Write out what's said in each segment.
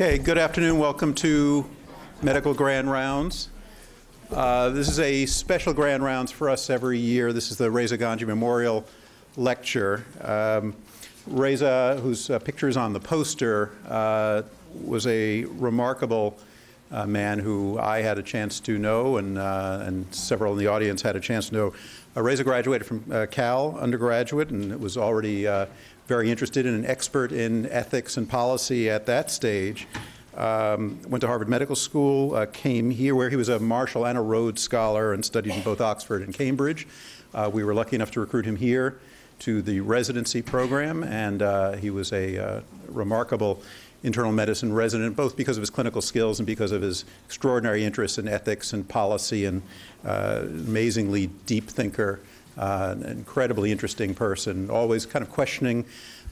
Okay, good afternoon. Welcome to Medical Grand Rounds. This is a special Grand Rounds for us every year. This is the Reza Gandjei Memorial Lecture. Reza, whose picture is on the poster, was a remarkable man who I had a chance to know, and several in the audience had a chance to know. Reza graduated from Cal, undergraduate, and was already very interested and an expert in ethics and policy at that stage. Went to Harvard Medical School, came here where he was a Marshall and a Rhodes Scholar and studied in both Oxford and Cambridge. We were lucky enough to recruit him here to the residency program, and he was a remarkable internal medicine resident, both because of his clinical skills and because of his extraordinary interest in ethics and policy, and amazingly deep thinker, an incredibly interesting person, always kind of questioning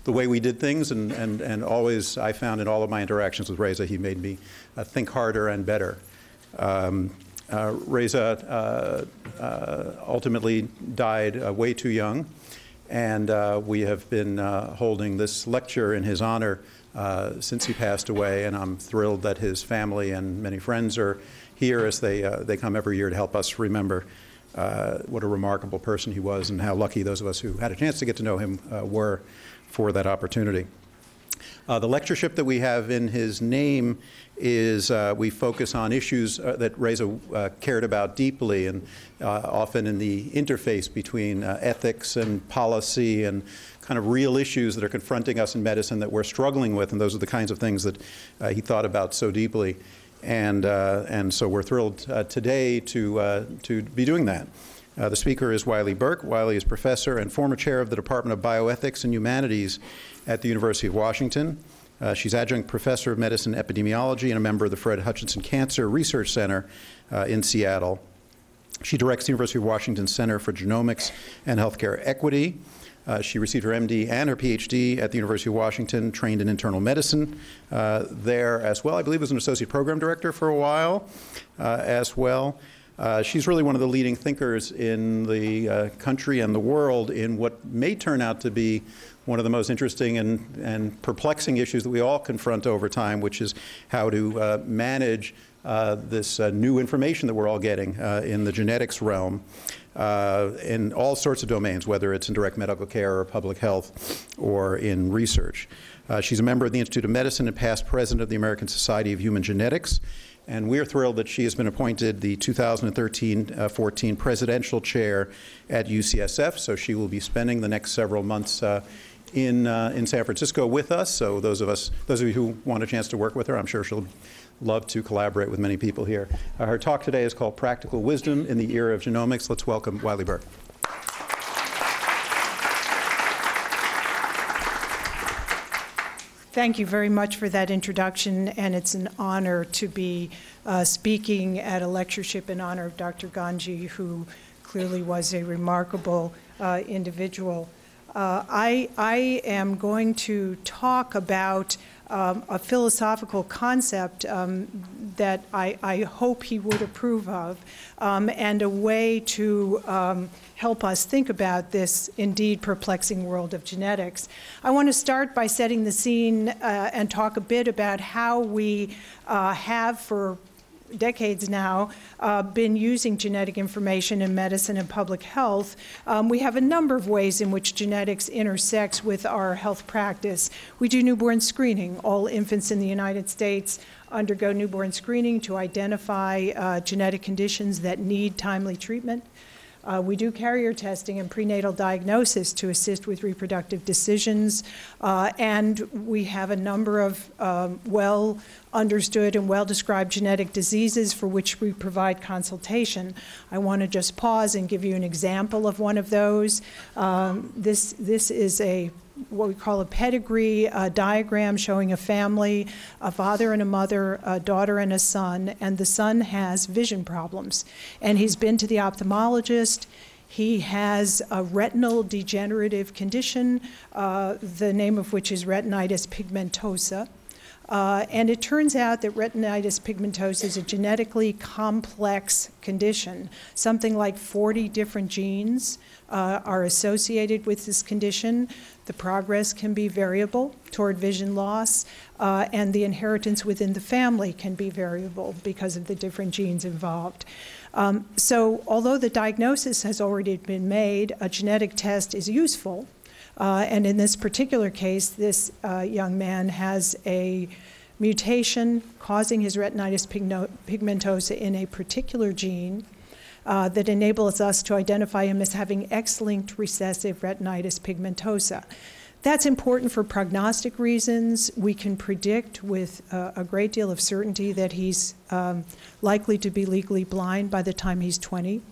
the way we did things, and always I found in all of my interactions with Reza, he made me think harder and better. Reza ultimately died way too young, and we have been holding this lecture in his honor since he passed away, and I'm thrilled that his family and many friends are here as they come every year to help us remember what a remarkable person he was and how lucky those of us who had a chance to get to know him were for that opportunity. The lectureship that we have in his name is we focus on issues that Reza cared about deeply, and often in the interface between ethics and policy and kind of real issues that are confronting us in medicine that we're struggling with, and those are the kinds of things that he thought about so deeply. And so we're thrilled today to be doing that. The speaker is Wylie Burke. Wylie is professor and former chair of the Department of Bioethics and Humanities at the University of Washington. She's adjunct professor of medicine and epidemiology and a member of the Fred Hutchinson Cancer Research Center in Seattle. She directs the University of Washington Center for Genomics and Healthcare Equity. She received her MD and her PhD at the University of Washington, trained in internal medicine there as well. I believe was an associate program director for a while as well. She's really one of the leading thinkers in the country and the world in what may turn out to be one of the most interesting and perplexing issues that we all confront over time, which is how to manage this new information that we're all getting in the genetics realm in all sorts of domains, whether it's in direct medical care or public health or in research. She's a member of the Institute of Medicine and past president of the American Society of Human Genetics. And we're thrilled that she has been appointed the 2013-14 presidential chair at UCSF. So she will be spending the next several months in San Francisco with us. So those of you who want a chance to work with her, I'm sure she'll love to collaborate with many people here. Her talk today is called Practical Wisdom in the Era of Genomics. Let's welcome Wylie Burke. Thank you very much for that introduction, and it's an honor to be speaking at a lectureship in honor of Dr. Gandjei, who clearly was a remarkable individual. I am going to talk about a philosophical concept that I hope he would approve of, and a way to help us think about this indeed perplexing world of genetics. I want to start by setting the scene and talk a bit about how we have for decades now been using genetic information in medicine and public health. We have a number of ways in which genetics intersects with our health practice. We do newborn screening. All infants in the United States undergo newborn screening to identify genetic conditions that need timely treatment. We do carrier testing and prenatal diagnosis to assist with reproductive decisions, and we have a number of well understood and well described genetic diseases for which we provide consultation. I want to just pause and give you an example of one of those. This is a what we call a pedigree diagram showing a family, a father and a mother, a daughter and a son, and the son has vision problems. And he's been to the ophthalmologist. He has a retinal degenerative condition, the name of which is retinitis pigmentosa. And it turns out that retinitis pigmentosa is a genetically complex condition. Something like 40 different genes are associated with this condition. The progress can be variable toward vision loss, and the inheritance within the family can be variable because of the different genes involved. So although the diagnosis has already been made, a genetic test is useful. And in this particular case, this young man has a mutation causing his retinitis pigmentosa in a particular gene that enables us to identify him as having X-linked recessive retinitis pigmentosa. That's important for prognostic reasons. We can predict with a great deal of certainty that he's likely to be legally blind by the time he's 20.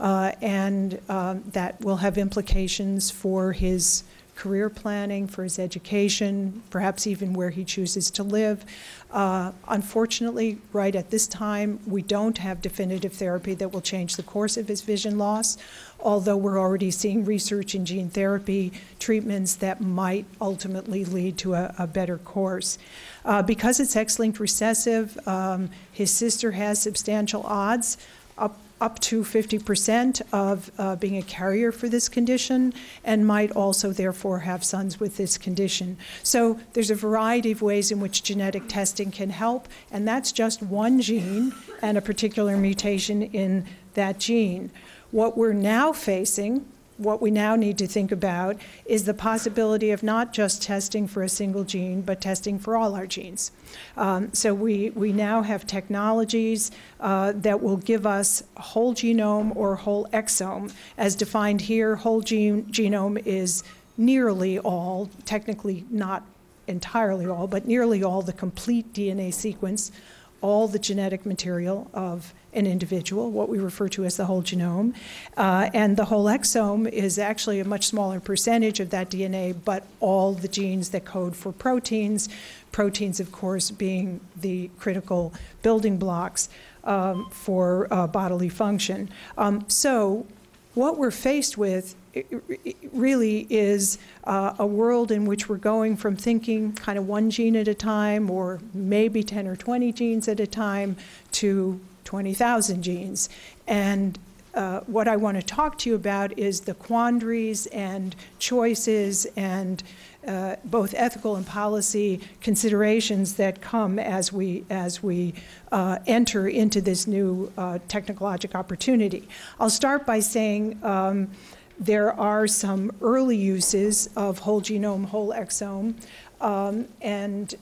And that will have implications for his career planning, for his education, perhaps even where he chooses to live. Unfortunately, right at this time, we don't have definitive therapy that will change the course of his vision loss, although we're already seeing research in gene therapy treatments that might ultimately lead to a better course. Because it's X-linked recessive, his sister has substantial odds, up to 50% of being a carrier for this condition, and might also therefore have sons with this condition. So there's a variety of ways in which genetic testing can help, and that's just one gene and a particular mutation in that gene. What we're now facing, what we now need to think about, is the possibility of not just testing for a single gene, but testing for all our genes. So we now have technologies that will give us whole genome or whole exome. As defined here, whole genome is nearly all, technically not entirely all, but nearly all the complete DNA sequence, all the genetic material of an individual, what we refer to as the whole genome. And the whole exome is actually a much smaller percentage of that DNA, but all the genes that code for proteins, proteins, of course, being the critical building blocks for bodily function. So what we're faced with really is a world in which we're going from thinking kind of one gene at a time, or maybe 10 or 20 genes at a time, to 20,000 genes. And what I want to talk to you about is the quandaries and choices and both ethical and policy considerations that come as we enter into this new technologic opportunity. I'll start by saying there are some early uses of whole genome, whole exome, and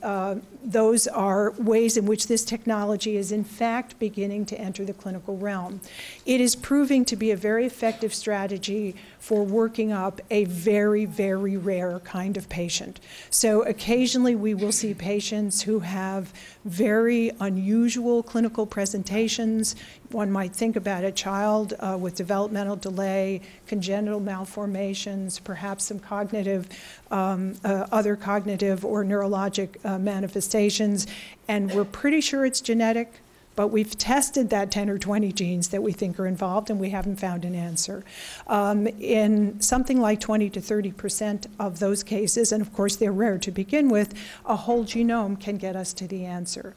those are ways in which this technology is in fact beginning to enter the clinical realm. It is proving to be a very effective strategy for working up a very, very rare kind of patient. So occasionally we will see patients who have very unusual clinical presentations. One might think about a child with developmental delay, congenital malformations, perhaps some cognitive, other cognitive or neurologic manifestations, and we're pretty sure it's genetic, but we've tested that 10 or 20 genes that we think are involved, and we haven't found an answer. In something like 20 to 30% of those cases, and of course they're rare to begin with, a whole genome can get us to the answer.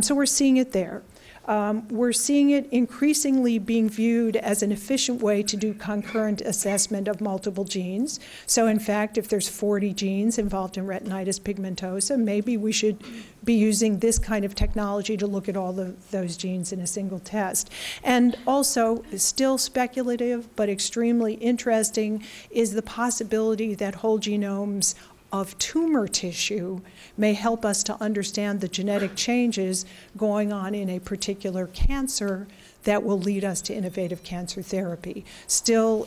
So we're seeing it there. We're seeing it increasingly being viewed as an efficient way to do concurrent assessment of multiple genes. So in fact, if there's 40 genes involved in retinitis pigmentosa, maybe we should be using this kind of technology to look at all of those genes in a single test. And also, still speculative but extremely interesting, is the possibility that whole genomes of tumor tissue may help us to understand the genetic changes going on in a particular cancer that will lead us to innovative cancer therapy. Still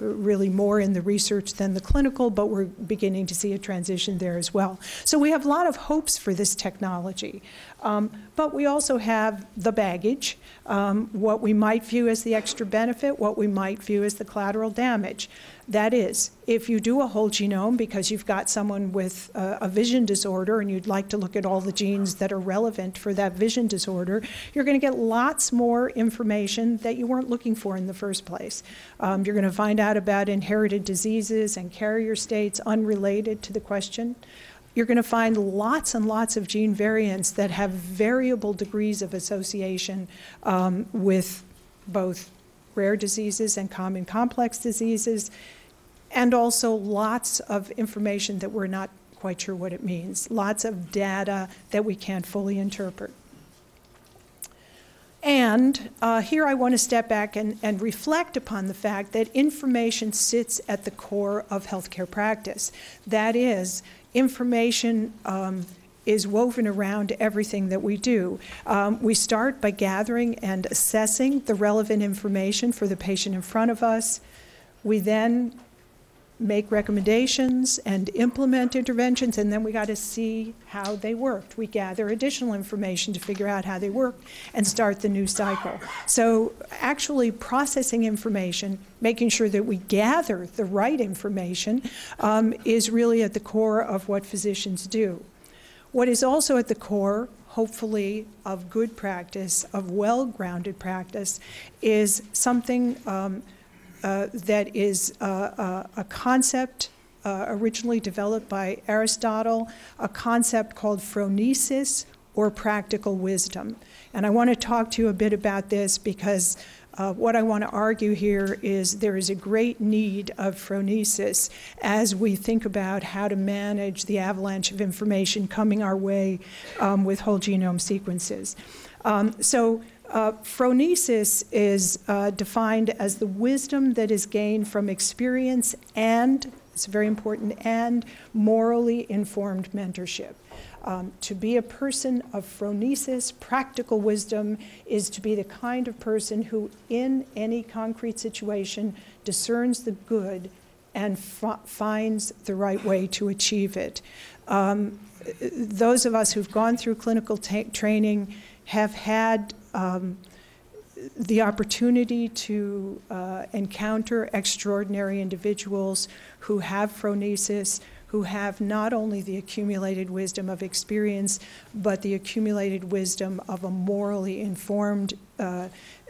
really more in the research than the clinical, but we're beginning to see a transition there as well. So we have a lot of hopes for this technology, but we also have the baggage, what we might view as the extra benefit, what we might view as the collateral damage. That is, if you do a whole genome because you've got someone with a vision disorder and you'd like to look at all the genes that are relevant for that vision disorder, you're going to get lots more information that you weren't looking for in the first place. You're going to find out about inherited diseases and carrier states unrelated to the question. you're going to find lots and lots of gene variants that have variable degrees of association with both rare diseases and common complex diseases, and also lots of information that we're not quite sure what it means, lots of data that we can't fully interpret. And here I want to step back and reflect upon the fact that information sits at the core of healthcare practice. That is, information is woven around everything that we do. We start by gathering and assessing the relevant information for the patient in front of us. We then make recommendations and implement interventions, and then we got to see how they worked. We gather additional information to figure out how they work and start the new cycle. So actually processing information, making sure that we gather the right information, is really at the core of what physicians do. What is also at the core, hopefully, of good practice, of well-grounded practice, is something that is a concept originally developed by Aristotle, a concept called phronesis, or practical wisdom. And I want to talk to you a bit about this because what I want to argue here is there is a great need of phronesis as we think about how to manage the avalanche of information coming our way with whole genome sequences. Phronesis is defined as the wisdom that is gained from experience and, it's very important, and morally informed mentorship. To be a person of phronesis, practical wisdom, is to be the kind of person who, in any concrete situation, discerns the good and finds the right way to achieve it. Those of us who've gone through clinical training have had the opportunity to encounter extraordinary individuals who have phronesis, who have not only the accumulated wisdom of experience, but the accumulated wisdom of a morally informed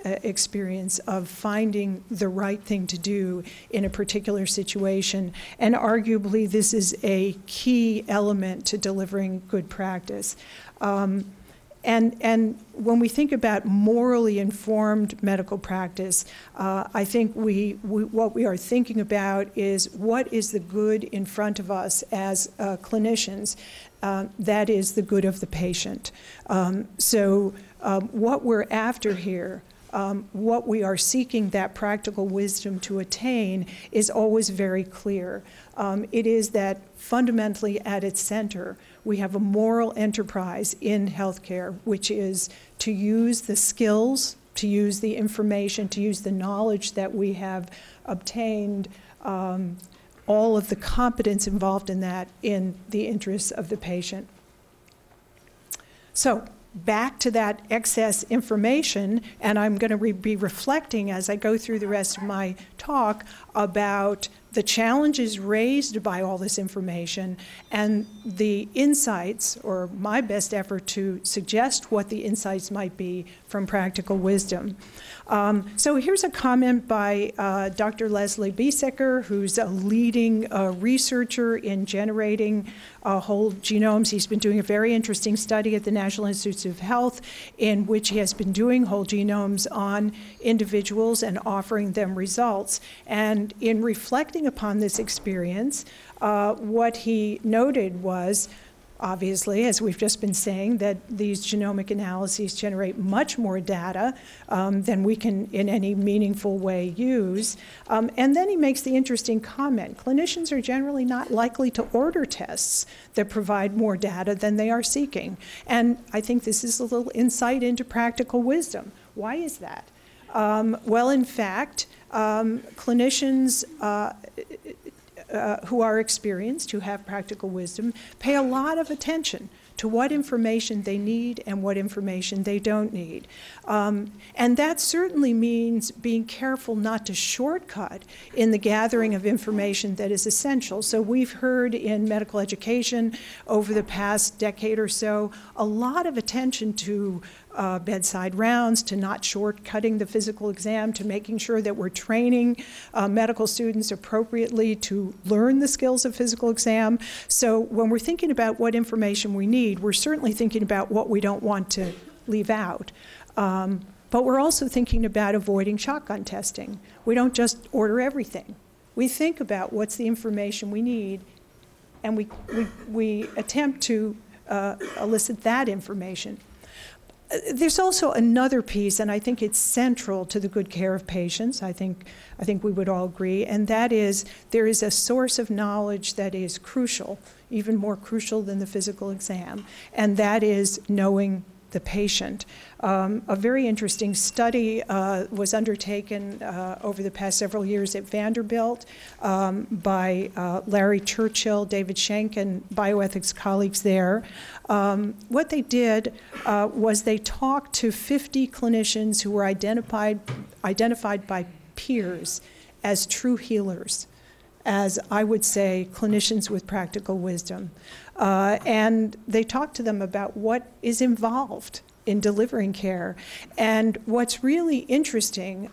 experience of finding the right thing to do in a particular situation. And arguably, this is a key element to delivering good practice. And when we think about morally informed medical practice, I think what we are thinking about is what is the good in front of us as clinicians. That is the good of the patient. What we're after here, what we are seeking that practical wisdom to attain, is always very clear. It is that fundamentally at its center, we have a moral enterprise in healthcare, which is to use the skills, to use the information, to use the knowledge that we have obtained, all of the competence involved in that, in the interests of the patient. So back to that excess information, and I'm going to be reflecting as I go through the rest of my talk about the challenges raised by all this information and the insights, or my best effort to suggest what the insights might be from practical wisdom. So here's a comment by Dr. Leslie Biesecker, who's a leading researcher in generating whole genomes. He's been doing a very interesting study at the National Institutes of Health in which he has been doing whole genomes on individuals and offering them results. And in reflecting upon this experience, what he noted was, obviously, as we've just been saying, that these genomic analyses generate much more data than we can in any meaningful way use. And then he makes the interesting comment, clinicians are generally not likely to order tests that provide more data than they are seeking. And I think this is a little insight into practical wisdom. Why is that? Well, in fact, clinicians who are experienced, who have practical wisdom, pay a lot of attention to what information they need and what information they don't need. And that certainly means being careful not to shortcut in the gathering of information that is essential. So we've heard in medical education over the past decade or so a lot of attention to bedside rounds, to not shortcutting the physical exam, to making sure that we're training medical students appropriately to learn the skills of physical exam. So when we're thinking about what information we need, we're certainly thinking about what we don't want to leave out. But we're also thinking about avoiding shotgun testing. We don't just order everything. We think about what's the information we need, and we attempt to elicit that information. There's also another piece, and I think it's central to the good care of patients, I think we would all agree, and that is there is a source of knowledge that is crucial, even more crucial than the physical exam, and that is knowing the patient. A very interesting study was undertaken over the past several years at Vanderbilt by Larry Churchill, David Schenck, and bioethics colleagues there. What they did was they talked to 50 clinicians who were identified by peers as true healers, as I would say, clinicians with practical wisdom. And they talk to them about what is involved in delivering care. And what's really interesting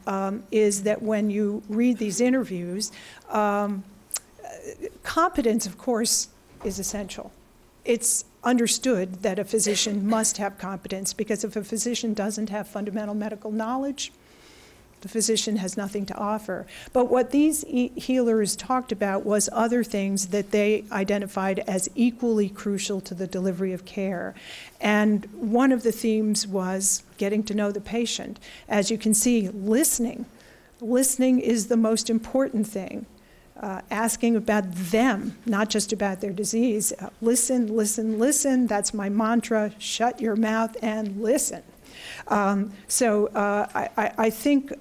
is that when you read these interviews, competence, of course, is essential. It's understood that a physician must have competence, because if a physician doesn't have fundamental medical knowledge, the physician has nothing to offer. But what these healers talked about was other things that they identified as equally crucial to the delivery of care. And one of the themes was getting to know the patient. As you can see, listening. Listening is the most important thing. Asking about them, not just about their disease. Listen, listen, listen. That's my mantra. Shut your mouth and listen. I think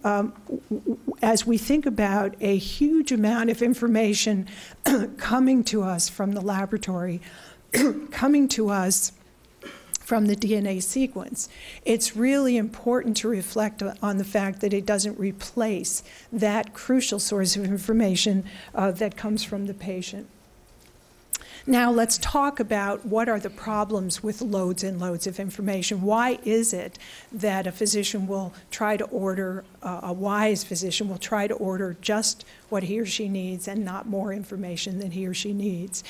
as we think about a huge amount of information coming to us from the laboratory, coming to us from the DNA sequence, it's really important to reflect on the fact that it doesn't replace that crucial source of information that comes from the patient. Now let's talk about what are the problems with loads and loads of information. Why is it that a physician will try to order, a wise physician will try to order just what he or she needs and not more information than he or she needs?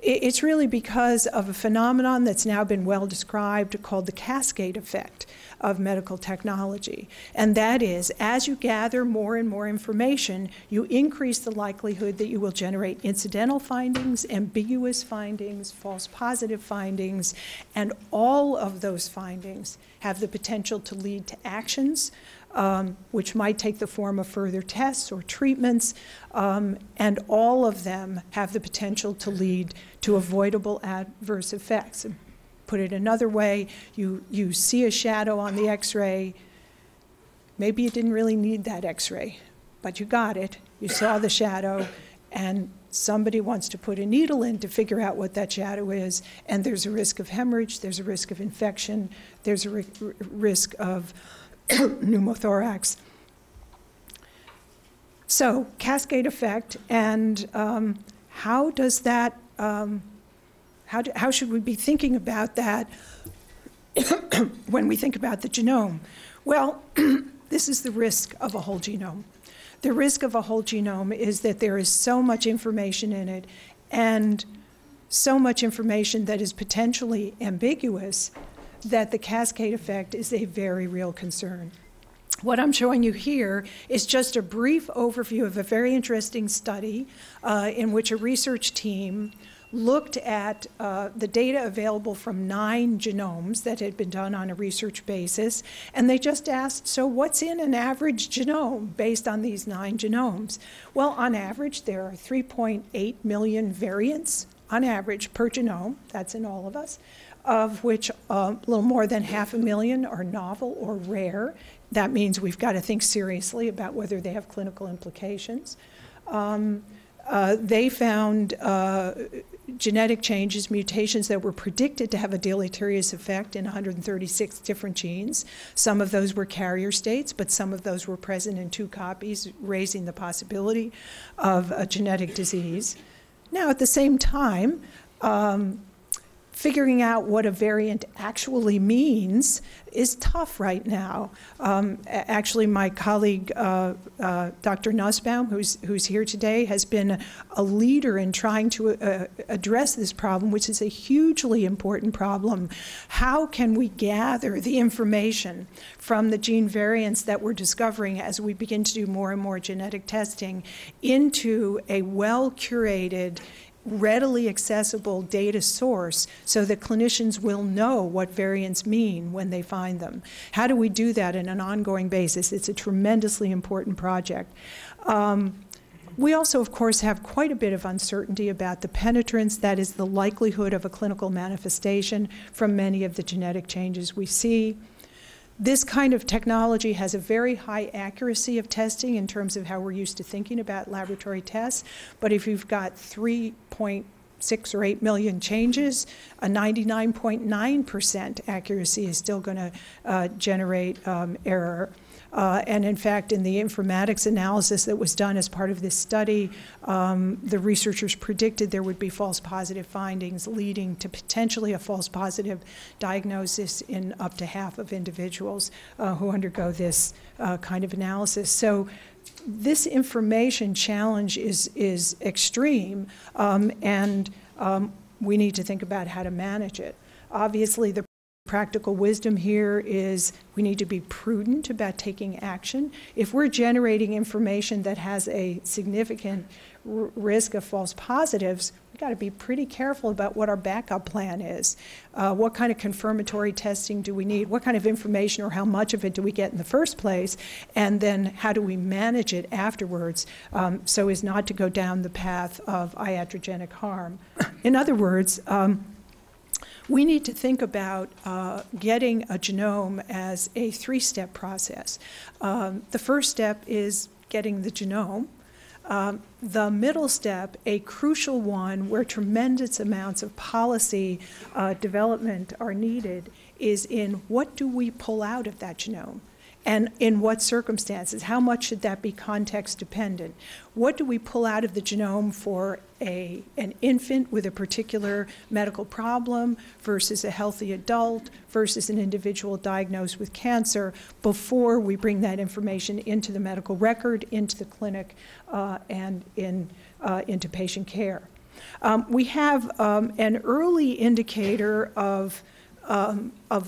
It's really because of a phenomenon that's now been well described called the cascade effect of medical technology. And that is, as you gather more and more information, you increase the likelihood that you will generate incidental findings, ambiguous findings, false positive findings, and all of those findings have the potential to lead to actions, which might take the form of further tests or treatments, and all of them have the potential to lead to avoidable adverse effects. Put it another way, you see a shadow on the x-ray. Maybe you didn't really need that x-ray, but you got it. You saw the shadow, and somebody wants to put a needle in to figure out what that shadow is, and there's a risk of hemorrhage, there's a risk of infection, there's a risk of pneumothorax. So cascade effect, and how does that how should we be thinking about that when we think about the genome? Well, this is the risk of a whole genome. The risk of a whole genome is that there is so much information in it, and so much information that is potentially ambiguous, that the cascade effect is a very real concern. What I'm showing you here is just a brief overview of a very interesting study in which a research team looked at the data available from 9 genomes that had been done on a research basis, and they just asked, so what's in an average genome based on these 9 genomes? Well, on average, there are 3.8 million variants, on average, per genome, that's in all of us, of which a little more than 500,000 are novel or rare. That means we've got to think seriously about whether they have clinical implications. They found genetic changes, mutations that were predicted to have a deleterious effect in 136 different genes. Some of those were carrier states, but some of those were present in 2 copies, raising the possibility of a genetic disease. Now, at the same time, figuring out what a variant actually means is tough right now. Actually, my colleague, Dr. Nussbaum, who's here today, has been a leader in trying to address this problem, which is a hugely important problem. How can we gather the information from the gene variants that we're discovering as we begin to do more and more genetic testing into a well-curated, readily accessible data source so that clinicians will know what variants mean when they find them? How do we do that on an ongoing basis? It's a tremendously important project. We also, of course, have quite a bit of uncertainty about the penetrance, that is the likelihood of a clinical manifestation from many of the genetic changes we see. This kind of technology has a very high accuracy of testing in terms of how we're used to thinking about laboratory tests, but if you've got 3.6 or 8 million changes, a 99.9% accuracy is still going to generate error. And in fact, in the informatics analysis that was done as part of this study, the researchers predicted there would be false positive findings leading to potentially a false positive diagnosis in up to half of individuals who undergo this kind of analysis. So this information challenge is extreme, and we need to think about how to manage it. Obviously, the practical wisdom here is we need to be prudent about taking action. If we're generating information that has a significant risk of false positives, we've got to be pretty careful about what our backup plan is. What kind of confirmatory testing do we need? What kind of information or how much of it do we get in the first place? And then how do we manage it afterwards so as not to go down the path of iatrogenic harm? In other words, we need to think about getting a genome as a three-step process. The first step is getting the genome. The middle step, a crucial one where tremendous amounts of policy development are needed, is in what do we pull out of that genome? And in what circumstances? How much should that be context dependent? What do we pull out of the genome for an infant with a particular medical problem versus a healthy adult versus an individual diagnosed with cancer before we bring that information into the medical record, into the clinic, and into patient care? We have an early indicator of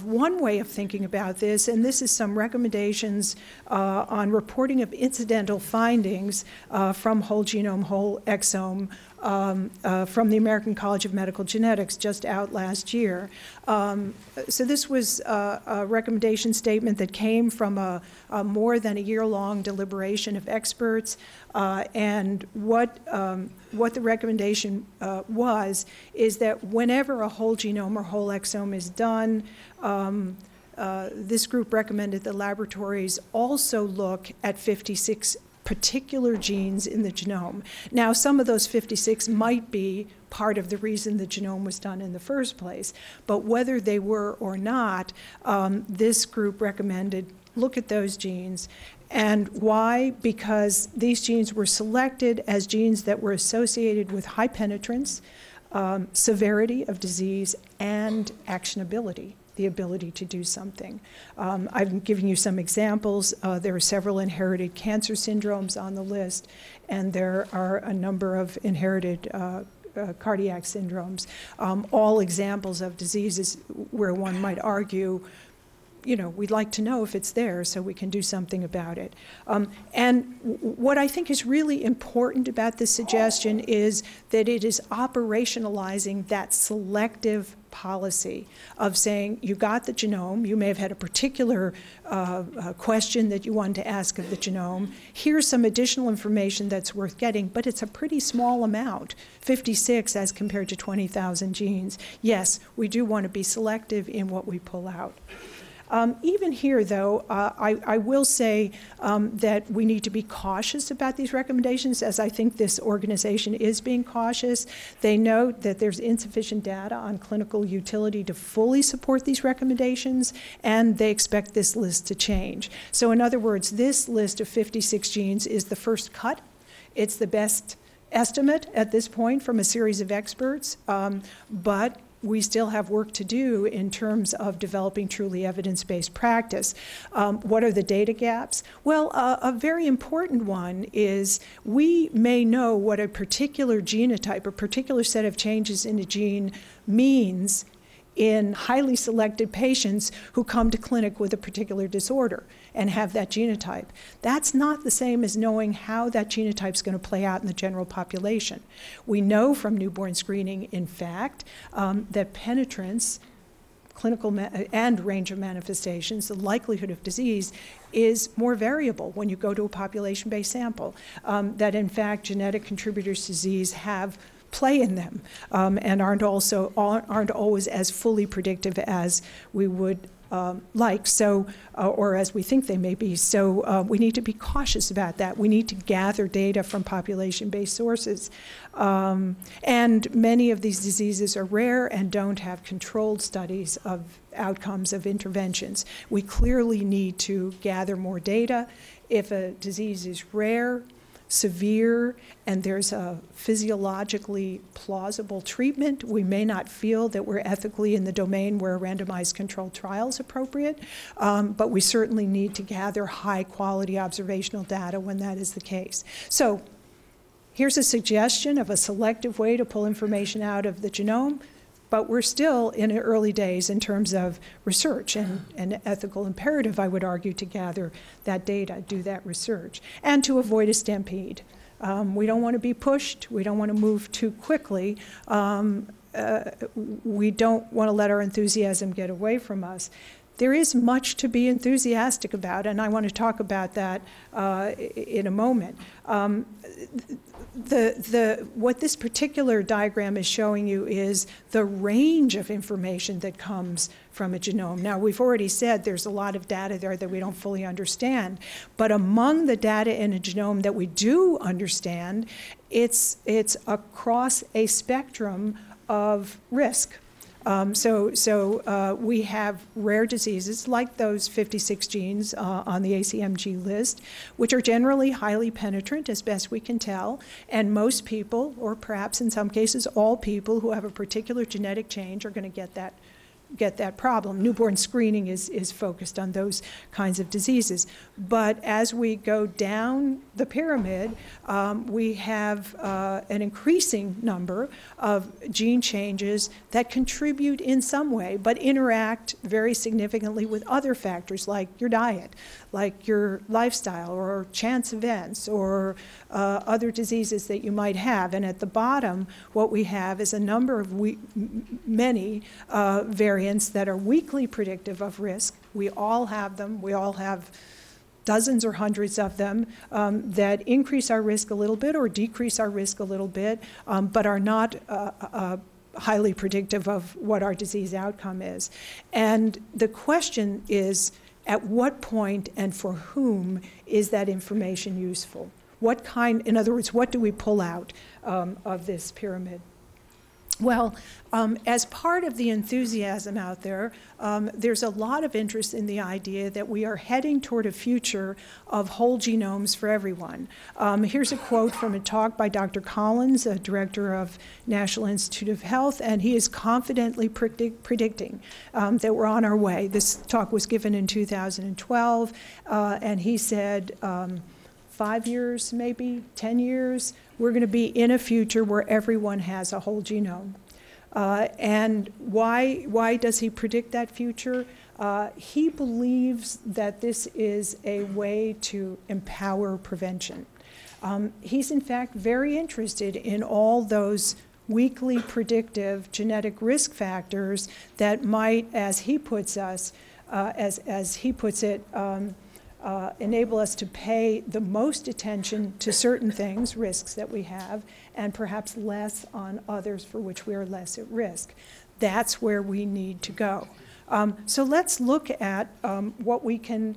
one way of thinking about this, and this is some recommendations on reporting of incidental findings from whole genome, whole exome from the American College of Medical Genetics just out last year. So this was a recommendation statement that came from a more than a year-long deliberation of experts, and what the recommendation was is that whenever a whole genome or whole exome is done, this group recommended that laboratories also look at 56 particular genes in the genome. Now, some of those 56 might be part of the reason the genome was done in the first place, but whether they were or not, this group recommended look at those genes. And why? Because these genes were selected as genes that were associated with high penetrance, severity of disease, and actionability, the ability to do something. I'm giving you some examples. There are several inherited cancer syndromes on the list, and there are a number of inherited cardiac syndromes, all examples of diseases where one might argue, you know, we'd like to know if it's there so we can do something about it. And what I think is really important about this suggestion is that it is operationalizing that selective policy of saying you got the genome, you may have had a particular question that you wanted to ask of the genome, here's some additional information that's worth getting, but it's a pretty small amount, 56 as compared to 20,000 genes. Yes, we do want to be selective in what we pull out. Even here, though, I will say that we need to be cautious about these recommendations, as I think this organization is being cautious. They note that there's insufficient data on clinical utility to fully support these recommendations, and they expect this list to change. So in other words, this list of 56 genes is the first cut. It's the best estimate at this point from a series of experts, but we still have work to do in terms of developing truly evidence-based practice. What are the data gaps? Well, a very important one is we may know what a particular genotype, a particular set of changes in a gene means in highly selected patients who come to clinic with a particular disorder and have that genotype. That's not the same as knowing how that genotype is going to play out in the general population. We know from newborn screening, in fact, that penetrance, clinical and range of manifestations, the likelihood of disease is more variable when you go to a population-based sample, that in fact genetic contributors to disease have play in them and aren't always as fully predictive as we would like, so or as we think they may be. So we need to be cautious about that. We need to gather data from population-based sources. And many of these diseases are rare and don't have controlled studies of outcomes of interventions. We clearly need to gather more data. If a disease is rare, severe, and there's a physiologically plausible treatment, we may not feel that we're ethically in the domain where a randomized controlled trial is appropriate, but we certainly need to gather high quality observational data when that is the case. So here's a suggestion of a selective way to pull information out of the genome, but we're still in the early days in terms of research and an ethical imperative, I would argue, to gather that data, do that research, and to avoid a stampede. We don't want to be pushed. We don't want to move too quickly. We don't want to let our enthusiasm get away from us. There is much to be enthusiastic about, and I want to talk about that in a moment. What this particular diagram is showing you is the range of information that comes from a genome. Now, we've already said there's a lot of data there that we don't fully understand, but among the data in a genome that we do understand, it's across a spectrum of risk. So we have rare diseases like those 56 genes on the ACMG list, which are generally highly penetrant as best we can tell, and most people, or perhaps in some cases all people who have a particular genetic change are going to get that problem. Newborn screening is focused on those kinds of diseases. But as we go down the pyramid, we have an increasing number of gene changes that contribute in some way, but interact very significantly with other factors like your diet, like your lifestyle, or chance events, or other diseases that you might have. And at the bottom, what we have is a number of many variants that are weakly predictive of risk. We all have them. We all have dozens or hundreds of them that increase our risk a little bit or decrease our risk a little bit, but are not highly predictive of what our disease outcome is. And the question is, at what point and for whom is that information useful? What kind, in other words, what do we pull out of this pyramid? Well, as part of the enthusiasm out there, there's a lot of interest in the idea that we are heading toward a future of whole genomes for everyone. Here's a quote from a talk by Dr. Collins, a director of National Institute of Health, and he is confidently predicting that we're on our way. This talk was given in 2012, and he said, 5 years, maybe 10 years, we're going to be in a future where everyone has a whole genome. And why does he predict that future? He believes that this is a way to empower prevention. He's, in fact, very interested in all those weakly predictive genetic risk factors that might, as he puts us, as he puts it, enable us to pay the most attention to certain things, risks that we have, and perhaps less on others for which we are less at risk. That's where we need to go. So let's look at what we can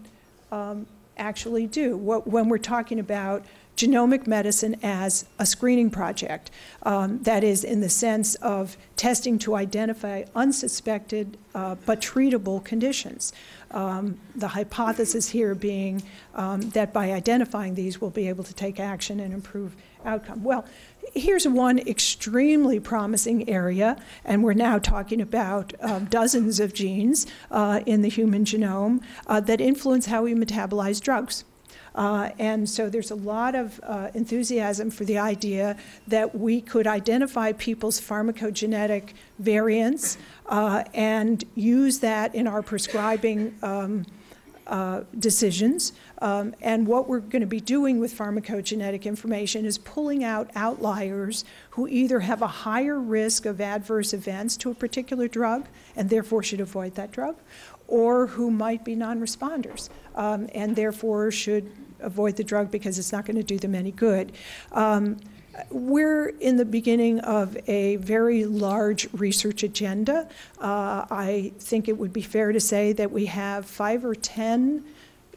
actually do. When we're talking about genomic medicine as a screening project. That is, in the sense of testing to identify unsuspected but treatable conditions. The hypothesis here being that by identifying these, we'll be able to take action and improve outcome. Well, here's one extremely promising area, and we're now talking about dozens of genes in the human genome that influence how we metabolize drugs. And so there's a lot of enthusiasm for the idea that we could identify people's pharmacogenetic variants and use that in our prescribing decisions. And what we're going to be doing with pharmacogenetic information is pulling out outliers who either have a higher risk of adverse events to a particular drug and therefore should avoid that drug, or who might be non-responders and therefore should avoid the drug because it's not going to do them any good. We're in the beginning of a very large research agenda. I think it would be fair to say that we have 5 or 10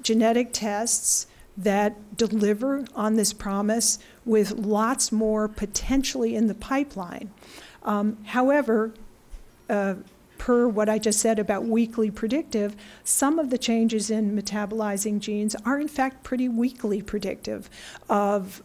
genetic tests that deliver on this promise, with lots more potentially in the pipeline. However, per what I just said about weakly predictive, some of the changes in metabolizing genes are in fact pretty weakly predictive of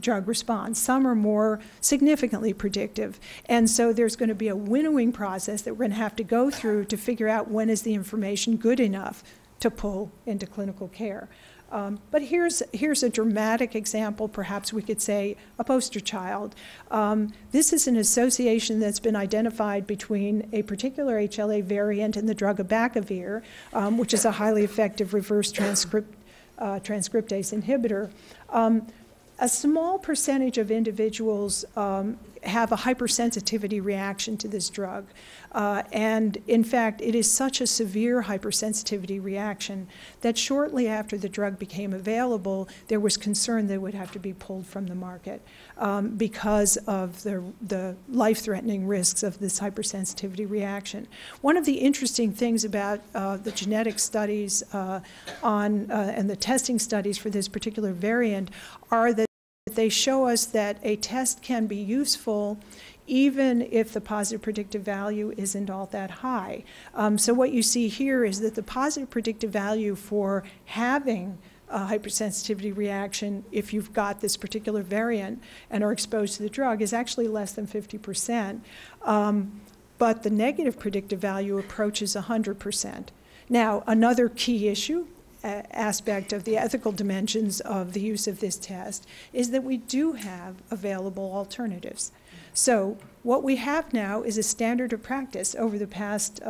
drug response. Some are more significantly predictive. And so there's going to be a winnowing process that we're going to have to go through to figure out when is the information good enough to pull into clinical care. But here's a dramatic example, perhaps we could say a poster child. This is an association that's been identified between a particular HLA variant and the drug abacavir, which is a highly effective reverse transcriptase inhibitor. A small percentage of individuals have a hypersensitivity reaction to this drug. And in fact, it is such a severe hypersensitivity reaction that shortly after the drug became available, there was concern that it would have to be pulled from the market because of the life-threatening risks of this hypersensitivity reaction. One of the interesting things about the genetic studies and the testing studies for this particular variant are that they show us that a test can be useful even if the positive predictive value isn't all that high. So what you see here is that the positive predictive value for having a hypersensitivity reaction if you've got this particular variant and are exposed to the drug is actually less than 50%. But the negative predictive value approaches 100%. Now, another key issue, aspect of the ethical dimensions of the use of this test, is that we do have available alternatives. So what we have now is a standard of practice. Over the past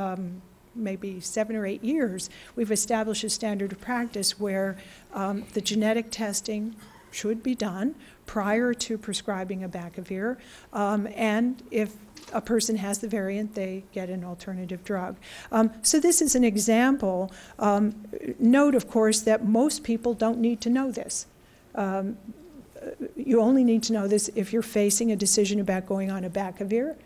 maybe 7 or 8 years, we've established a standard of practice where the genetic testing should be done prior to prescribing abacavir, and if a person has the variant, they get an alternative drug. So this is an example. Note, of course, that most people don't need to know this. You only need to know this if you're facing a decision about going on abacavir.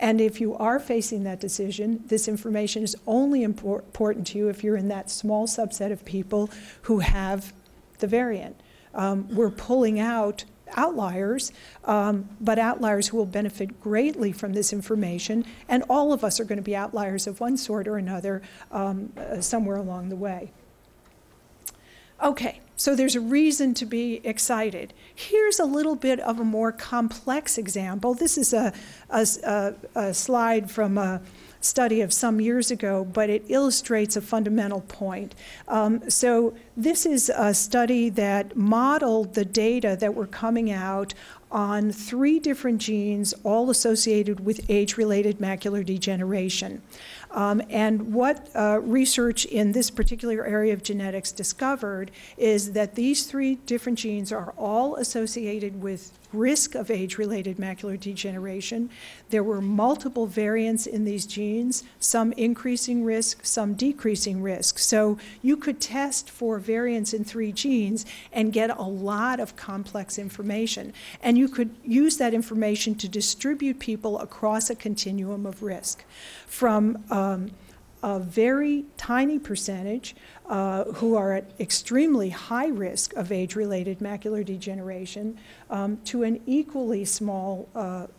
And if you are facing that decision, this information is only important to you if you're in that small subset of people who have the variant. We're pulling out outliers, but outliers who will benefit greatly from this information, and all of us are going to be outliers of one sort or another somewhere along the way. Okay, so there's a reason to be excited. Here's a little bit of a more complex example. This is a slide from a study of some years ago, but it illustrates a fundamental point. So this is a study that modeled the data that were coming out on 3 different genes, all associated with age-related macular degeneration. And what research in this particular area of genetics discovered is that these 3 different genes are all associated with risk of age-related macular degeneration. There were multiple variants in these genes, some increasing risk, some decreasing risk. So you could test for variants in 3 genes and get a lot of complex information. And you could use that information to distribute people across a continuum of risk, from a very tiny percentage who are at extremely high risk of age-related macular degeneration to an equally small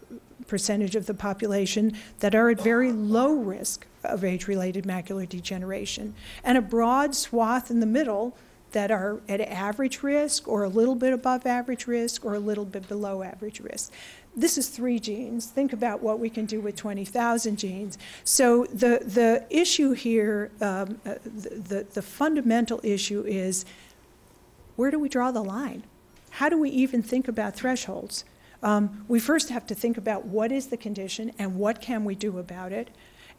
percentage of the population that are at very low risk of age-related macular degeneration, and a broad swath in the middle that are at average risk or a little bit above average risk or a little bit below average risk. This is 3 genes. Think about what we can do with 20,000 genes. So the issue here, the fundamental issue is, where do we draw the line? How do we even think about thresholds? We first have to think about what is the condition and what can we do about it.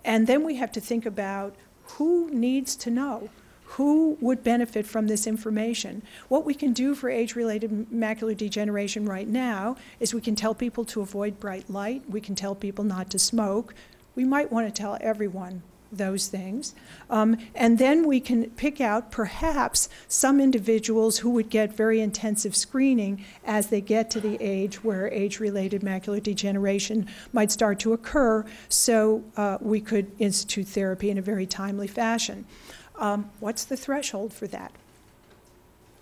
And then we have to think about who needs to know. Who would benefit from this information? What we can do for age-related macular degeneration right now is we can tell people to avoid bright light. We can tell people not to smoke. We might want to tell everyone those things. And then we can pick out perhaps some individuals who would get very intensive screening as they get to the age where age-related macular degeneration might start to occur, so we could institute therapy in a very timely fashion. What's the threshold for that?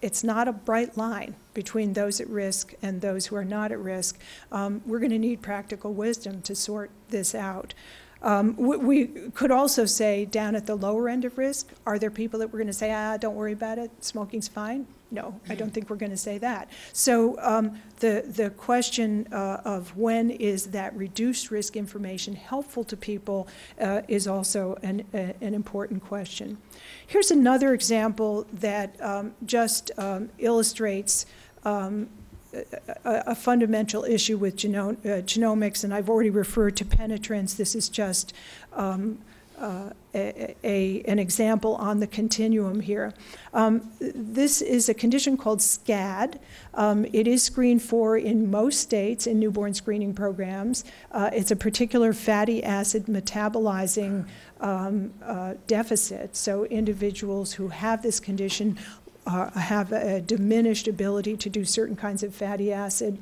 It's not a bright line between those at risk and those who are not at risk. We're going to need practical wisdom to sort this out. We could also say, down at the lower end of risk, are there people that we're going to say, don't worry about it, smoking's fine? No, I don't think we're going to say that. So the question of when is that reduced risk information helpful to people is also an important question. Here's another example that just illustrates a fundamental issue with genomics, and I've already referred to penetrance. This is just an example on the continuum here. This is a condition called SCAD. It is screened for in most states in newborn screening programs. It's a particular fatty acid metabolizing deficit, so individuals who have this condition have a diminished ability to do certain kinds of fatty acid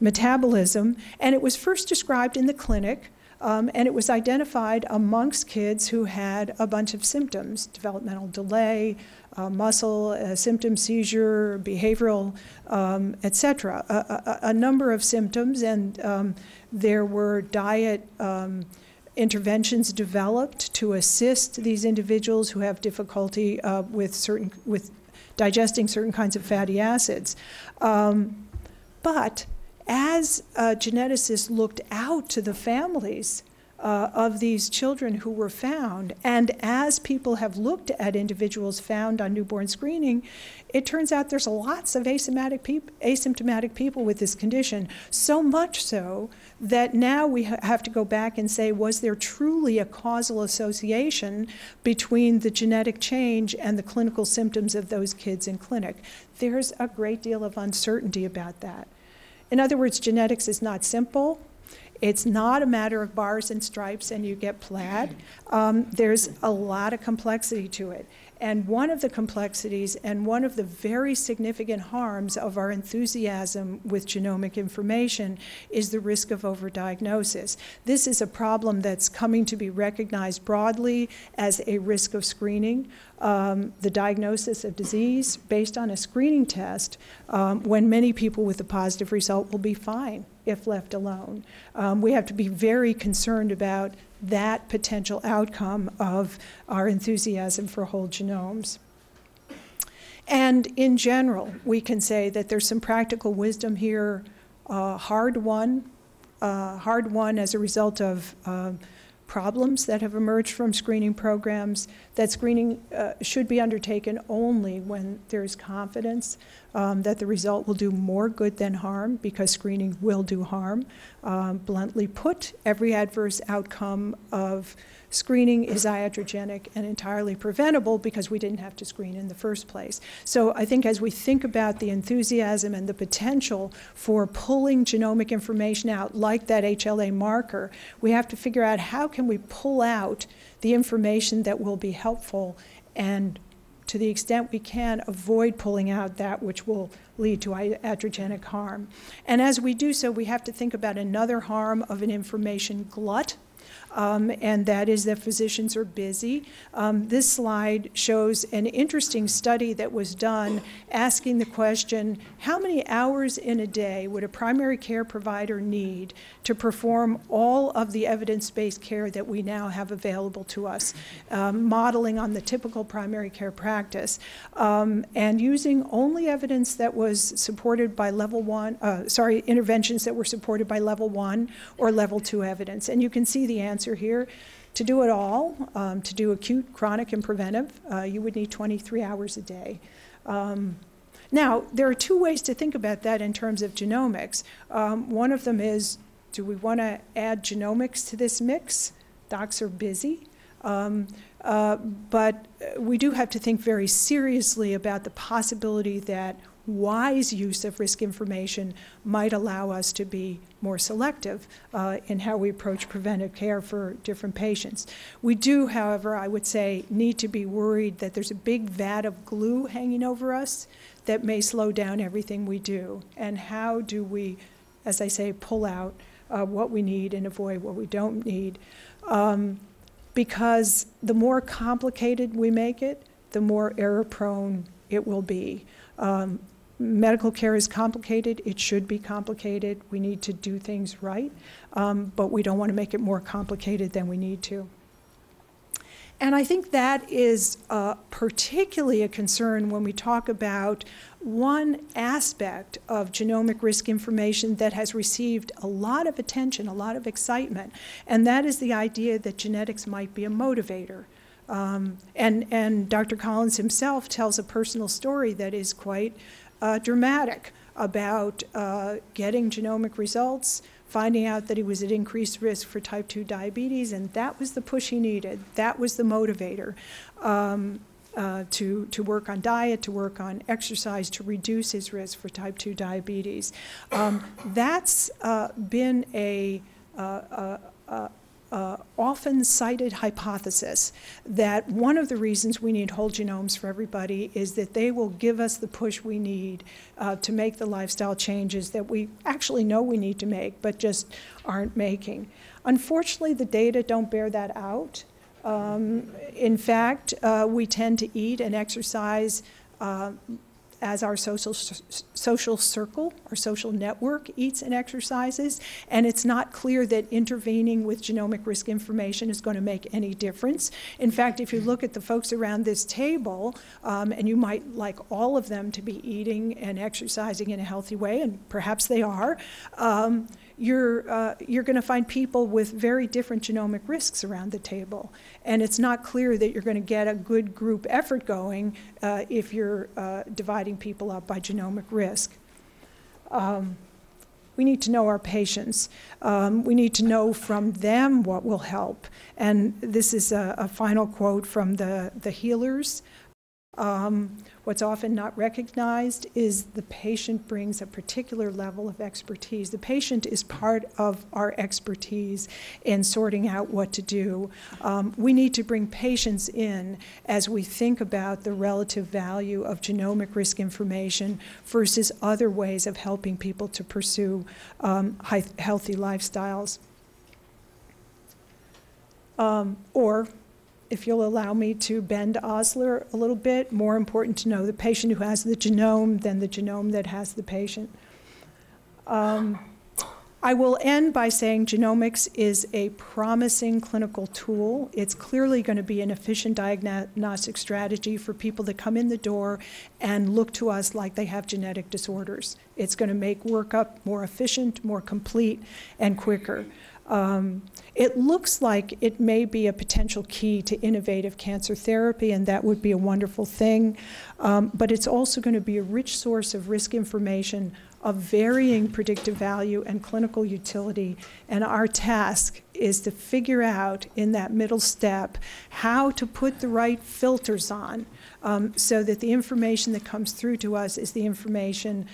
metabolism, and it was first described in the clinic. And it was identified amongst kids who had a bunch of symptoms: developmental delay, muscle symptom seizure, behavioral, etc. A number of symptoms, and there were diet interventions developed to assist these individuals who have difficulty with digesting certain kinds of fatty acids. But as geneticists looked out to the families of these children who were found, and as people have looked at individuals found on newborn screening, it turns out there's lots of asymptomatic people with this condition, so much so that now we have to go back and say, was there truly a causal association between the genetic change and the clinical symptoms of those kids in clinic? There's a great deal of uncertainty about that. In other words, genetics is not simple. It's not a matter of bars and stripes and you get plaid. There's a lot of complexity to it. And one of the complexities and one of the very significant harms of our enthusiasm with genomic information is the risk of overdiagnosis. This is a problem that's coming to be recognized broadly as a risk of screening. The diagnosis of disease based on a screening test, when many people with a positive result will be fine if left alone. We have to be very concerned about that potential outcome of our enthusiasm for whole genomes. And in general, we can say that there's some practical wisdom here, hard won as a result of problems that have emerged from screening programs, that screening should be undertaken only when there's confidence that the result will do more good than harm, because screening will do harm. Bluntly put, every adverse outcome of screening is iatrogenic and entirely preventable because we didn't have to screen in the first place. So I think as we think about the enthusiasm and the potential for pulling genomic information out, like that HLA marker, we have to figure out how can we pull out the information that will be helpful, and to the extent we can, avoid pulling out that which will lead to iatrogenic harm. And as we do so, we have to think about another harm of an information glut. and that is that physicians are busy. This slide shows an interesting study that was done asking the question, how many hours in a day would a primary care provider need to perform all of the evidence-based care that we now have available to us, modeling on the typical primary care practice, and using only evidence that was supported by level one, interventions that were supported by level one or level two evidence. And you can see the answer here. To do it all, to do acute, chronic, and preventive, you would need 23 hours a day. Now, there are two ways to think about that in terms of genomics. One of them is, do we want to add genomics to this mix? Docs are busy. But we do have to think very seriously about the possibility that wise use of risk information might allow us to be more selective in how we approach preventive care for different patients. We do, however, I would say, need to be worried that there's a big vat of glue hanging over us that may slow down everything we do. And how do we, as I say, pull out what we need and avoid what we don't need? Because the more complicated we make it, the more error-prone it will be. Medical care is complicated. It should be complicated. We need to do things right, but we don't want to make it more complicated than we need to. And I think that is particularly a concern when we talk about one aspect of genomic risk information that has received a lot of attention, a lot of excitement, and that is the idea that genetics might be a motivator. And Dr. Collins himself tells a personal story that is quite dramatic about getting genomic results, finding out that he was at increased risk for type 2 diabetes, and that was the push he needed. That was the motivator to work on diet, to work on exercise, to reduce his risk for type 2 diabetes. That's been a often cited hypothesis that one of the reasons we need whole genomes for everybody is that they will give us the push we need to make the lifestyle changes that we actually know we need to make but just aren't making. Unfortunately, the data don't bear that out. In fact, we tend to eat and exercise as our social circle, our social network eats and exercises, and it's not clear that intervening with genomic risk information is going to make any difference. In fact, if you look at the folks around this table, and you might like all of them to be eating and exercising in a healthy way, and perhaps they are, you're going to find people with very different genomic risks around the table. And it's not clear that you're going to get a good group effort going if you're dividing people up by genomic risk. We need to know our patients. We need to know from them what will help. And this is a final quote from the healers. What's often not recognized is the patient brings a particular level of expertise. The patient is part of our expertise in sorting out what to do. We need to bring patients in as we think about the relative value of genomic risk information versus other ways of helping people to pursue healthy lifestyles. Or, if you'll allow me to bend Osler a little bit, more important to know the patient who has the genome than the genome that has the patient. I will end by saying genomics is a promising clinical tool. It's clearly going to be an efficient diagnostic strategy for people that come in the door and look to us like they have genetic disorders. It's going to make workup more efficient, more complete, and quicker. It looks like it may be a potential key to innovative cancer therapy, and that would be a wonderful thing. But it's also going to be a rich source of risk information of varying predictive value and clinical utility. And our task is to figure out in that middle step how to put the right filters on so that the information that comes through to us is the information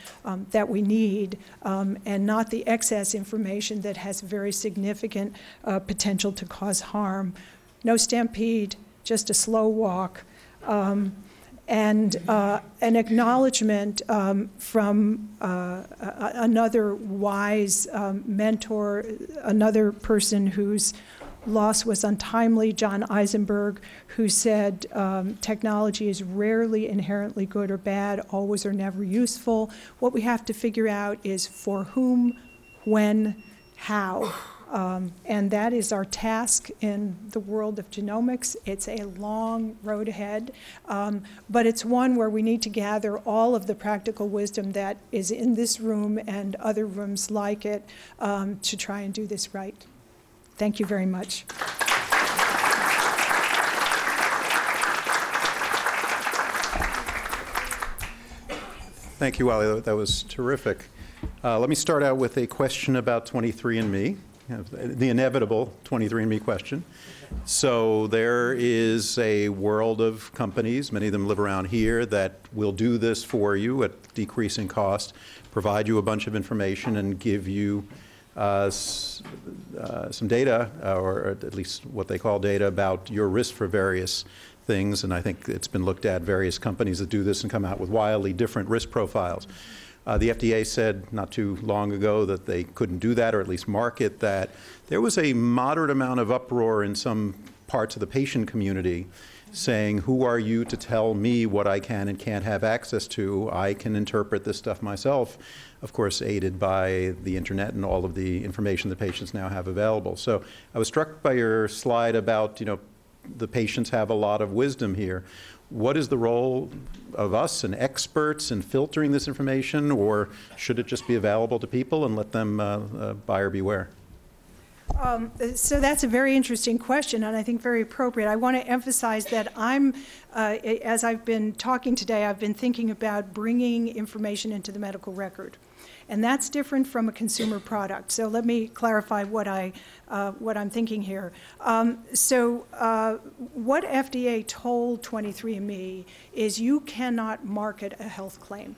that we need and not the excess information that has very significant potential to cause harm. No stampede, just a slow walk. And an acknowledgement from another wise mentor, another person who's loss was untimely. John Eisenberg, who said technology is rarely inherently good or bad, always or never useful. What we have to figure out is for whom, when, how. And that is our task in the world of genomics. It's a long road ahead, but it's one where we need to gather all of the practical wisdom that is in this room and other rooms like it to try and do this right. Thank you very much. Thank you, Wylie. That was terrific. Let me start out with a question about 23andMe. The inevitable 23andMe question. So there is a world of companies, many of them live around here, that will do this for you at decreasing cost, provide you a bunch of information, and give you some data, or at least what they call data, about your risk for various things. And I think it's been looked at, various companies that do this and come out with wildly different risk profiles. The FDA said not too long ago that they couldn't do that, or at least market that. There was a moderate amount of uproar in some parts of the patient community saying, who are you to tell me what I can and can't have access to? I can interpret this stuff myself, of course, aided by the internet and all of the information the patients now have available. So I was struck by your slide about, you know, the patients have a lot of wisdom here. What is the role of us and experts in filtering this information, or should it just be available to people and let them buyer beware? So that's a very interesting question, and I think very appropriate. I want to emphasize that I'm, as I've been talking today, I've been thinking about bringing information into the medical record. And that's different from a consumer product. So let me clarify what I'm thinking here. What FDA told 23andMe is you cannot market a health claim.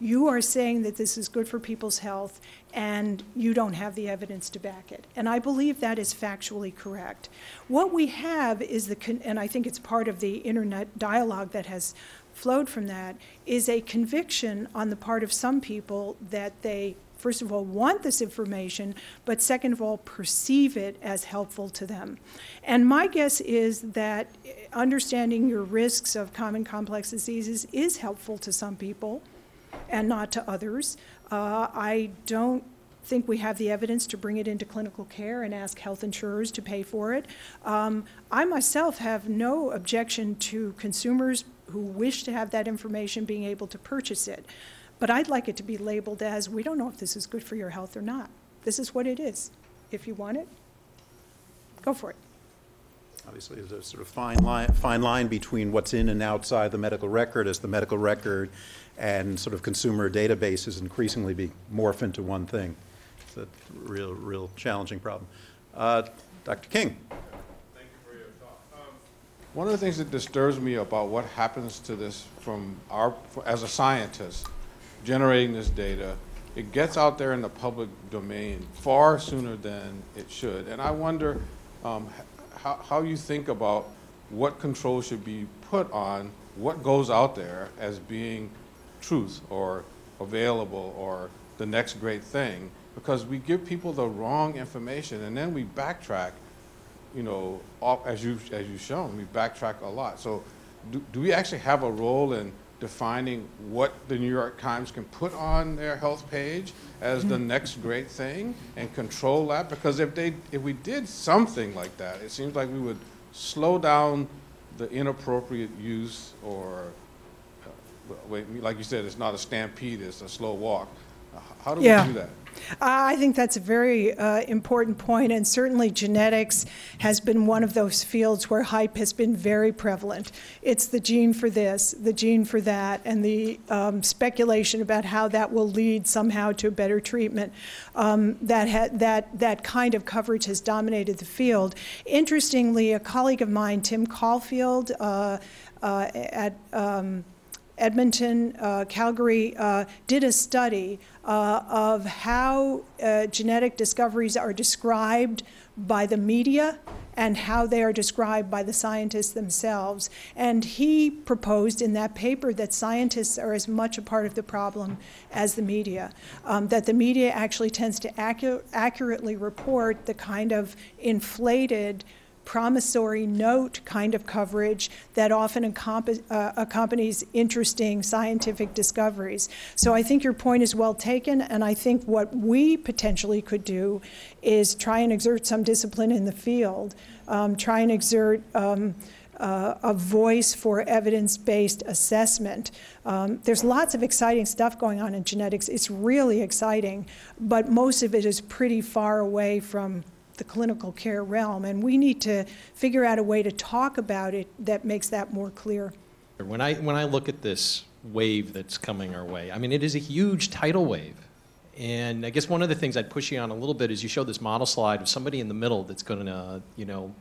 You are saying that this is good for people's health, and you don't have the evidence to back it. And I believe that is factually correct. What we have is and I think it's part of the internet dialogue that has flowed from that, is a conviction on the part of some people that they, first of all, want this information, but second of all, perceive it as helpful to them. And my guess is that understanding your risks of common complex diseases is helpful to some people and not to others. I don't think we have the evidence to bring it into clinical care and ask health insurers to pay for it. I myself have no objection to consumers who wish to have that information being able to purchase it. But I'd like it to be labeled as, we don't know if this is good for your health or not. This is what it is. If you want it, go for it. Obviously, there's a sort of fine line between what's in and outside the medical record, as the medical record and sort of consumer databases increasingly be morphed into one thing. It's a real, real challenging problem. Dr. King. One of the things that disturbs me about what happens to this from as a scientist generating this data, it gets out there in the public domain far sooner than it should. And I wonder how you think about what control should be put on what goes out there as being truth or available or the next great thing, because we give people the wrong information and then we backtrack. You know, as you've shown, we backtrack a lot. So do we actually have a role in defining what the New York Times can put on their health page as the next great thing and control that? Because if we did something like that, it seems like we would slow down the inappropriate use or, like you said, it's not a stampede, it's a slow walk. How do we do that? I think that's a very important point, and certainly genetics has been one of those fields where hype has been very prevalent. It's the gene for this, the gene for that, and the speculation about how that will lead somehow to a better treatment. That kind of coverage has dominated the field. Interestingly, a colleague of mine, Tim Caulfield at Edmonton, Calgary, did a study of how genetic discoveries are described by the media and how they are described by the scientists themselves. And he proposed in that paper that scientists are as much a part of the problem as the media, that the media actually tends to accurately report the kind of inflated, promissory note kind of coverage that often accompanies interesting scientific discoveries. So I think your point is well taken, and I think what we potentially could do is try and exert some discipline in the field, try and exert a voice for evidence-based assessment. There's lots of exciting stuff going on in genetics. It's really exciting, but most of it is pretty far away from the clinical care realm, and we need to figure out a way to talk about it that makes that more clear. When I look at this wave that's coming our way, I mean, it is a huge tidal wave, and I guess one of the things I'd push you on a little bit is you showed this model slide of somebody in the middle that's going to, you know,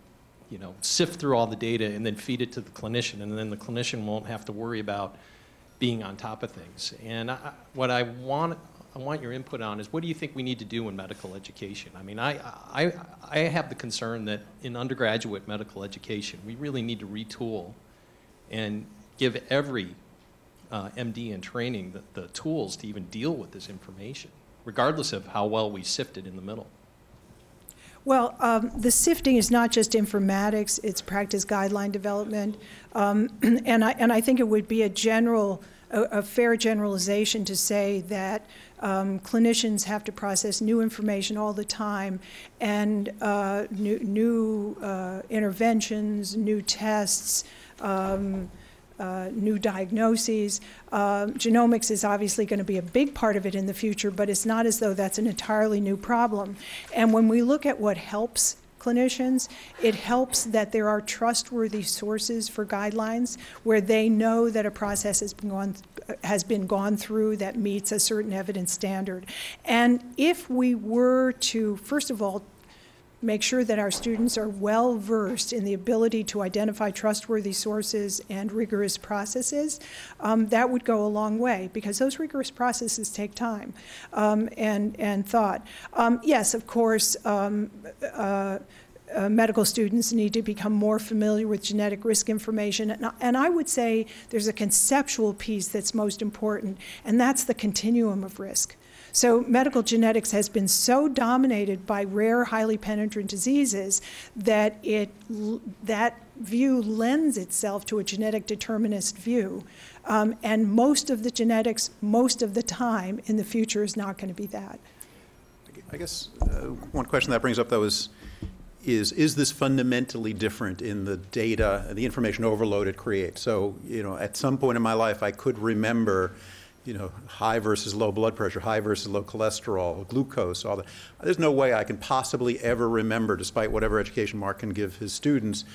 sift through all the data and then feed it to the clinician, and then the clinician won't have to worry about being on top of things. And what I want your input on is, what do you think we need to do in medical education? I mean, I have the concern that in undergraduate medical education, we really need to retool and give every MD in training the tools to even deal with this information, regardless of how well we sift it in the middle. Well, the sifting is not just informatics, it's practice guideline development, and I think it would be a fair generalization to say that clinicians have to process new information all the time, and new interventions, new tests, new diagnoses. Genomics is obviously going to be a big part of it in the future, but it's not as though that's an entirely new problem. And when we look at what helps clinicians, it helps that there are trustworthy sources for guidelines where they know that a process has been gone through that meets a certain evidence standard. And if we were to, first of all, make sure that our students are well-versed in the ability to identify trustworthy sources and rigorous processes, that would go a long way, because those rigorous processes take time and thought. Yes, of course, medical students need to become more familiar with genetic risk information, and I would say there's a conceptual piece that's most important, and that's the continuum of risk. So medical genetics has been so dominated by rare, highly penetrant diseases that that view lends itself to a genetic determinist view. And most of the genetics, most of the time in the future, is not going to be that. I guess one question that brings up, though, is this fundamentally different in the data and the information overload it creates? So, you know, at some point in my life, I could remember, you know, high versus low blood pressure, high versus low cholesterol, glucose, all that. There's no way I can possibly ever remember, despite whatever education Mark can give his students,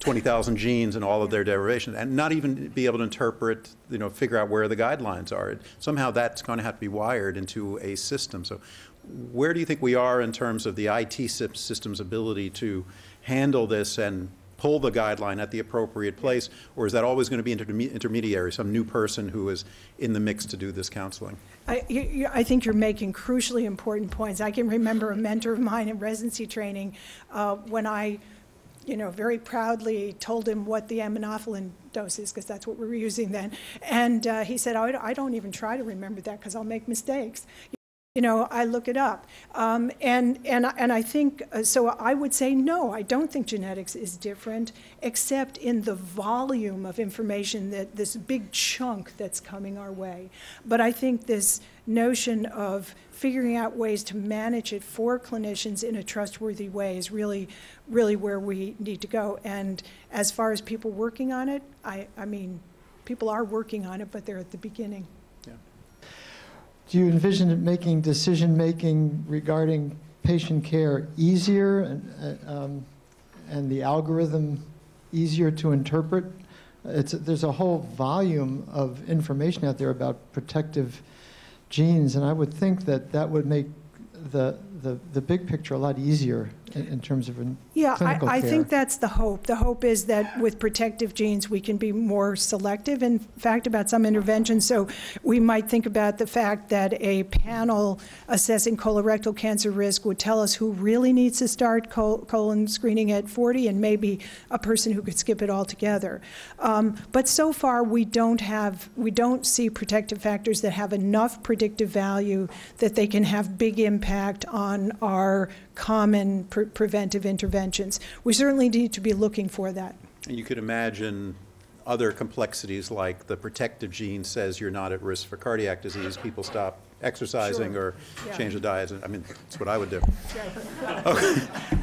20,000 genes and all of their derivations, and not even be able to interpret, you know, figure out where the guidelines are. Somehow that's going to have to be wired into a system. So where do you think we are in terms of the IT system's ability to handle this and pull the guideline at the appropriate place, or is that always going to be intermediary, some new person who is in the mix to do this counseling? I think you're making crucially important points. I can remember a mentor of mine in residency training when I, you know, very proudly told him what the aminophilin dose is, because that's what we were using then, and he said, oh, I don't even try to remember that because I'll make mistakes. You know, I look it up, and I think, so I would say no, I don't think genetics is different, except in the volume of information, that this big chunk that's coming our way. But I think this notion of figuring out ways to manage it for clinicians in a trustworthy way is really, really where we need to go. And as far as people working on it, I mean, people are working on it, but they're at the beginning. Do you envision making decision-making regarding patient care easier and the algorithm easier to interpret? There's a whole volume of information out there about protective genes, and I would think that that would make the, the big picture a lot easier in terms of clinical care. I think that's the hope. The hope is that with protective genes, we can be more selective, in fact, about some interventions. So we might think about the fact that a panel assessing colorectal cancer risk would tell us who really needs to start colon screening at 40 and maybe a person who could skip it altogether. But so far, we don't see protective factors that have enough predictive value that they can have big impact on our common preventive interventions. We certainly need to be looking for that. And you could imagine other complexities, like the protective gene says you're not at risk for cardiac disease. People stop exercising or change the diet. I mean, that's what I would do.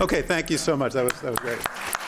Okay, thank you so much. That was great.